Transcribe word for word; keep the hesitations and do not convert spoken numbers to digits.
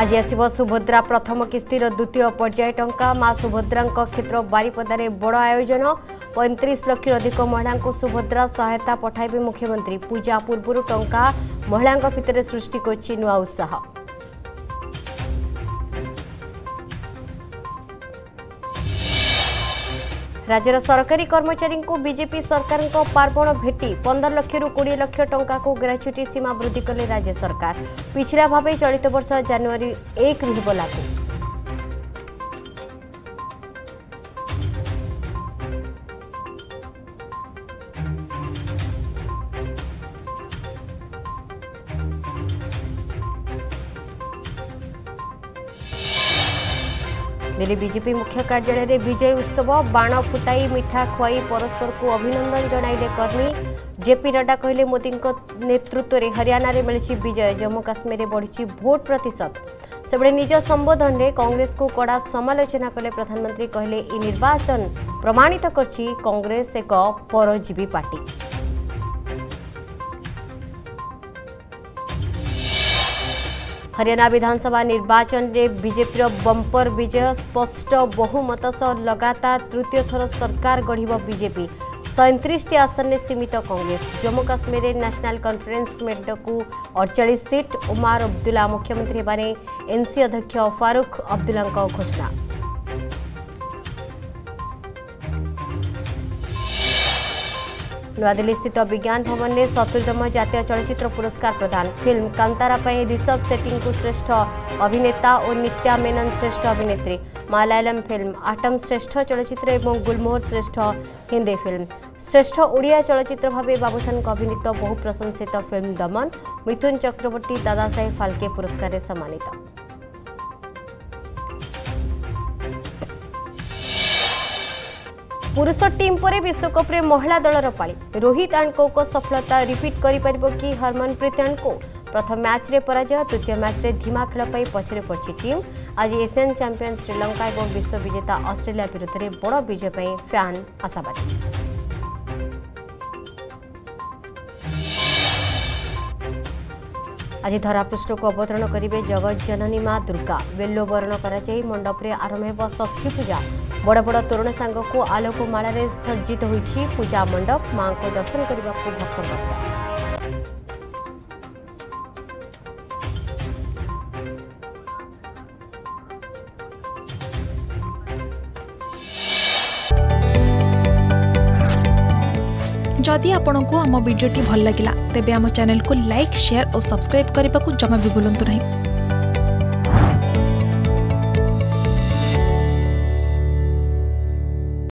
आज आसव सुभद्रा प्रथम किस्तिर द्वितीय पर्याय टंका माँ सुभद्रा क्षेत्र बारिपदार बड़ आयोजन पैंतीस लाख अधिक महिला को सुभद्रा सहायता पठाइबे मुख्यमंत्री पूजा पूर्व टंका महिला भितर सृष्टि करछि नुआ उत्साह। राज्यर सरकारी कर्मचारी को बीजेपी सरकार को पार्वण भेटी पंदर लक्षर कोड़े लक्ष टंका को ग्राच्युटी सीमा वृद्धि कले राज्य सरकार पिछड़ा भाव चलित वर्ष जनवरी एक रु लागू। दिल्ली बीजेपी मुख्य कार्यालय रे विजय उत्सव बाण फुटाई मिठा खुआई परस्पर को अभिनंदन जणाइले कर्मी। जेपी नड्डा कहले मोदी नेतृत्व रे हरियाणा रे मिली विजय जम्मू काश्मीर रे बढ़ी भोट प्रतिशत। सेबड़े निज संबोधन रे कांग्रेस को कड़ा समालोचना कले प्रधानमंत्री कहले ई निर्वाचन प्रमाणित करछि कांग्रेस एक परजीवी पार्टी। हरियाणा विधानसभा निर्वाचन में बीजेपी बंपर विजय स्पष्ट बहुमत से लगातार तृतीय थर सरकार गढ़िबो बीजेपी सैंतीसटी आसन में सीमित कांग्रेस। जम्मू काश्मीर में नेशनल कॉन्फ्रेंस मेंट को अड़चालीस सीट उमर अब्दुल्ला मुख्यमंत्री बने एनसी अध्यक्ष फारूक अब्दुल्ला का घोषणा। नवादिल्ली स्थित विज्ञान भवन में सत्तरतम जातीय चलचित्र पुरस्कार प्रदान। फिल्म कांतारा पर ऋषभ शेट्टी को श्रेष्ठ अभिनेता और नित्या मेनन श्रेष्ठ अभिनेत्री। मलयालम फिल्म आटम श्रेष्ठ चलचित्र और गुलमोहर श्रेष्ठ हिंदी फिल्म। श्रेष्ठ ओडिया चलचित्र भाव बाबूसान अभिनीत बहु प्रशंसित फिल्म दमन मिथुन चक्रवर्ती दादा साहेब फाल्के पुरस्कार से सम्मानित। पुरुष टीम पर विश्वकप में महिला दलर पाली। रोहित एंड को सफलता रिपीट कर कि हरमन प्रीत एंड को प्रथम मैच रे पराजय तृतीय मैच रे धीमा खेल पर पछरे पड़ी टीम। आज एशियन चैंपियन श्रीलंका और विश्व विजेता ऑस्ट्रेलिया विरुद्ध में बड़ विजय पर फैन आशावादी। आज धरापृष्ठ को अवतरण करेंगे जगत जननी माँ दुर्गा। बेल्लो बरण कराई मंडप में आरंभ हो षष्ठी पूजा। बड़ बड़ तोरण सांग को आलोकमाला रे सज्जित होईछि पूजा मंडप। माँ को दर्शन करने को भक्त। जदि आपंक आम भिडी भल लगा तेब आम चैनल को लाइक, शेयर और सब्सक्राइब करने को जमा भी भूलु नहीं।